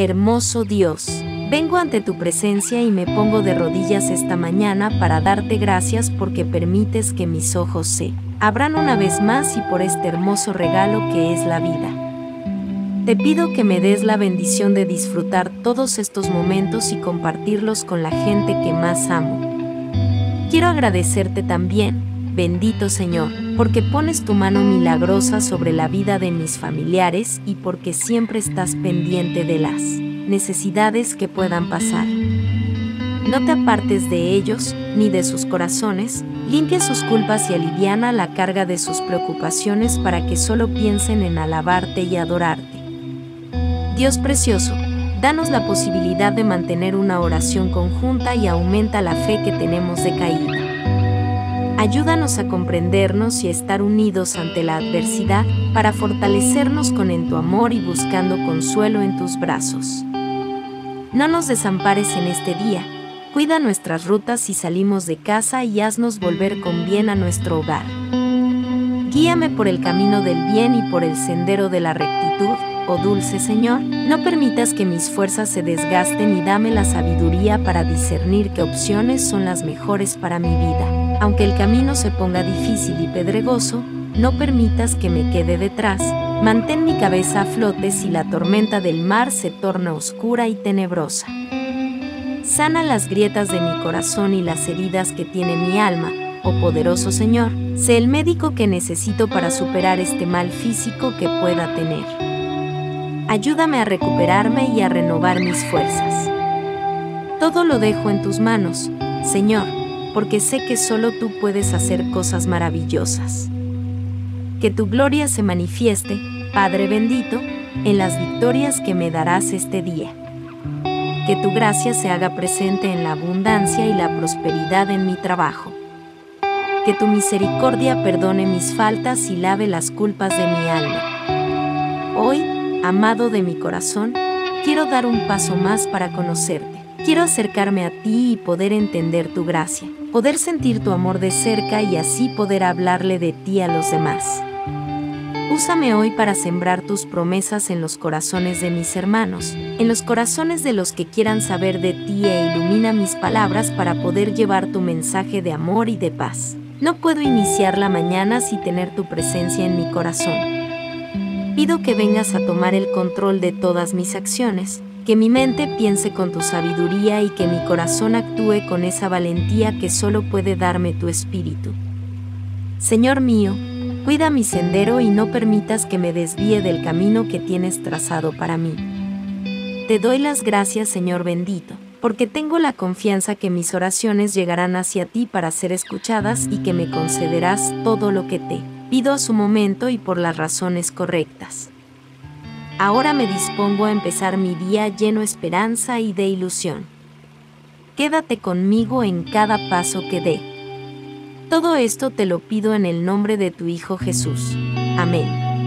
Hermoso Dios, vengo ante tu presencia y me pongo de rodillas esta mañana para darte gracias porque permites que mis ojos se abran una vez más y por este hermoso regalo que es la vida. Te pido que me des la bendición de disfrutar todos estos momentos y compartirlos con la gente que más amo. Quiero agradecerte también, bendito Señor, porque pones tu mano milagrosa sobre la vida de mis familiares y porque siempre estás pendiente de las necesidades que puedan pasar. No te apartes de ellos, ni de sus corazones, limpia sus culpas y aliviana la carga de sus preocupaciones para que solo piensen en alabarte y adorarte. Dios precioso, danos la posibilidad de mantener una oración conjunta y aumenta la fe que tenemos de caída. Ayúdanos a comprendernos y a estar unidos ante la adversidad para fortalecernos en tu amor y buscando consuelo en tus brazos. No nos desampares en este día, cuida nuestras rutas si salimos de casa y haznos volver con bien a nuestro hogar. Guíame por el camino del bien y por el sendero de la rectitud, oh dulce Señor, no permitas que mis fuerzas se desgasten y dame la sabiduría para discernir qué opciones son las mejores para mi vida. Aunque el camino se ponga difícil y pedregoso, no permitas que me quede detrás. Mantén mi cabeza a flote si la tormenta del mar se torna oscura y tenebrosa. Sana las grietas de mi corazón y las heridas que tiene mi alma, oh poderoso Señor, sé el médico que necesito para superar este mal físico que pueda tener. Ayúdame a recuperarme y a renovar mis fuerzas. Todo lo dejo en tus manos, Señor, porque sé que solo tú puedes hacer cosas maravillosas. Que tu gloria se manifieste, Padre bendito, en las victorias que me darás este día. Que tu gracia se haga presente en la abundancia y la prosperidad en mi trabajo. Que tu misericordia perdone mis faltas y lave las culpas de mi alma. Hoy, amado de mi corazón, quiero dar un paso más para conocerte. Quiero acercarme a ti y poder entender tu gracia, poder sentir tu amor de cerca y así poder hablarle de ti a los demás. Úsame hoy para sembrar tus promesas en los corazones de mis hermanos, en los corazones de los que quieran saber de ti e ilumina mis palabras para poder llevar tu mensaje de amor y de paz. No puedo iniciar la mañana sin tener tu presencia en mi corazón. Pido que vengas a tomar el control de todas mis acciones, que mi mente piense con tu sabiduría y que mi corazón actúe con esa valentía que solo puede darme tu espíritu. Señor mío, cuida mi sendero y no permitas que me desvíe del camino que tienes trazado para mí. Te doy las gracias, Señor bendito, porque tengo la confianza que mis oraciones llegarán hacia ti para ser escuchadas y que me concederás todo lo que te pido a su momento y por las razones correctas. Ahora me dispongo a empezar mi día lleno de esperanza y de ilusión. Quédate conmigo en cada paso que dé. Todo esto te lo pido en el nombre de tu Hijo Jesús. Amén.